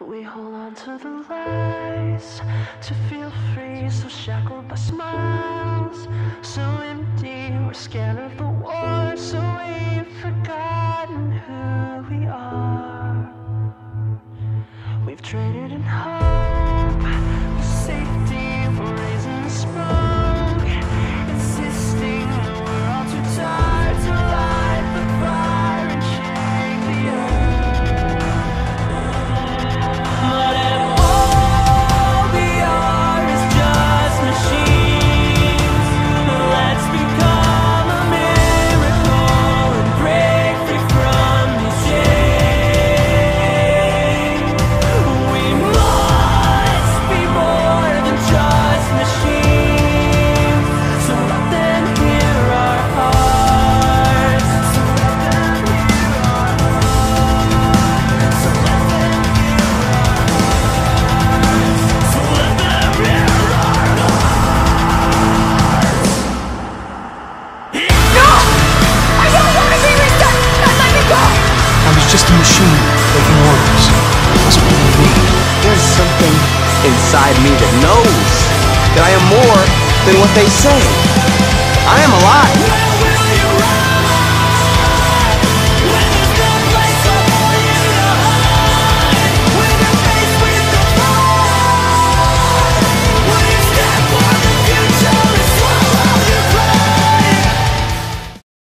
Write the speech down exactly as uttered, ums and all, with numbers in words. We hold on to the lies to feel free, so shackled by smiles, so empty. We're scared of the war, so we've forgotten who we are. We've traded in hope for safety, for raising smoke, insisting that we're all too tired to light the fire and shake the earth. But if all we are is just machines, let's become a miracle and break free from these chains. We must be more than just machines, so let them hear our hearts, so let them hear our hearts, so let them hear our hearts. Just a machine taking orders. That's what we need. There's something inside me that knows that I am more than what they say. I am alive.